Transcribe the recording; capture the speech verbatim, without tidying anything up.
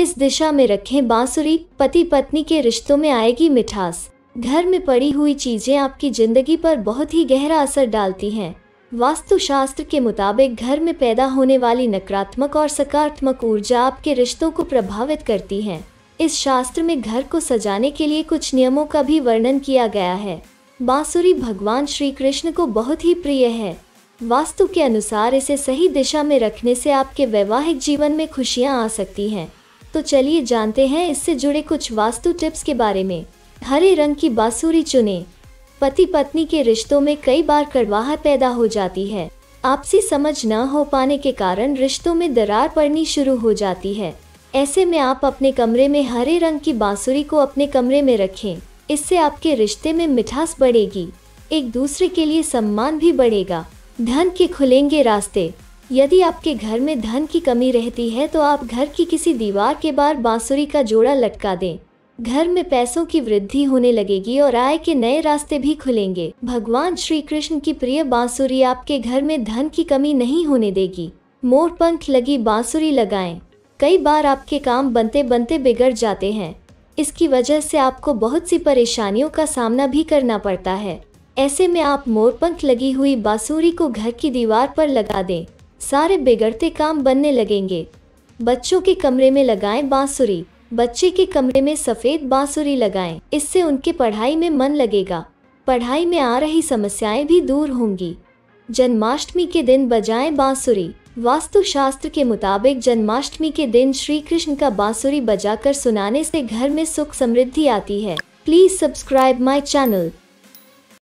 इस दिशा में रखें बांसुरी। पति पत्नी के रिश्तों में आएगी मिठास। घर में पड़ी हुई चीजें आपकी जिंदगी पर बहुत ही गहरा असर डालती हैं। वास्तु शास्त्र के मुताबिक घर में पैदा होने वाली नकारात्मक और सकारात्मक ऊर्जा आपके रिश्तों को प्रभावित करती है। इस शास्त्र में घर को सजाने के लिए कुछ नियमों का भी वर्णन किया गया है। बांसुरी भगवान श्री कृष्ण को बहुत ही प्रिय है। वास्तु के अनुसार इसे सही दिशा में रखने से आपके वैवाहिक जीवन में खुशियां आ सकती हैं। तो चलिए जानते हैं इससे जुड़े कुछ वास्तु टिप्स के बारे में। हरे रंग की बांसुरी चुनें। पति पत्नी के रिश्तों में कई बार कड़वाहट पैदा हो जाती है। आपसी समझ न हो पाने के कारण रिश्तों में दरार पड़नी शुरू हो जाती है। ऐसे में आप अपने कमरे में हरे रंग की बांसुरी को अपने कमरे में रखें। इससे आपके रिश्ते में मिठास बढ़ेगी। एक दूसरे के लिए सम्मान भी बढ़ेगा। धन के खुलेंगे रास्ते। यदि आपके घर में धन की कमी रहती है तो आप घर की किसी दीवार के बाहर बांसुरी का जोड़ा लटका दें। घर में पैसों की वृद्धि होने लगेगी और आय के नए रास्ते भी खुलेंगे। भगवान श्री कृष्ण की प्रिय बांसुरी आपके घर में धन की कमी नहीं होने देगी। मोर पंख लगी बांसुरी लगाएं। कई बार आपके काम बनते बनते बिगड़ जाते हैं। इसकी वजह से आपको बहुत सी परेशानियों का सामना भी करना पड़ता है। ऐसे में आप मोरपंख लगी हुई बांसुरी को घर की दीवार पर लगा दें। सारे बिगड़ते काम बनने लगेंगे। बच्चों के कमरे में लगाएं बांसुरी। बच्चे के कमरे में सफ़ेद बांसुरी लगाएं। इससे उनके पढ़ाई में मन लगेगा। पढ़ाई में आ रही समस्याएं भी दूर होंगी। जन्माष्टमी के दिन बजाएं बांसुरी। वास्तु शास्त्र के मुताबिक जन्माष्टमी के दिन श्री कृष्ण का बांसुरी बजाकर सुनाने से घर में सुख समृद्धि आती है। Please subscribe my channel.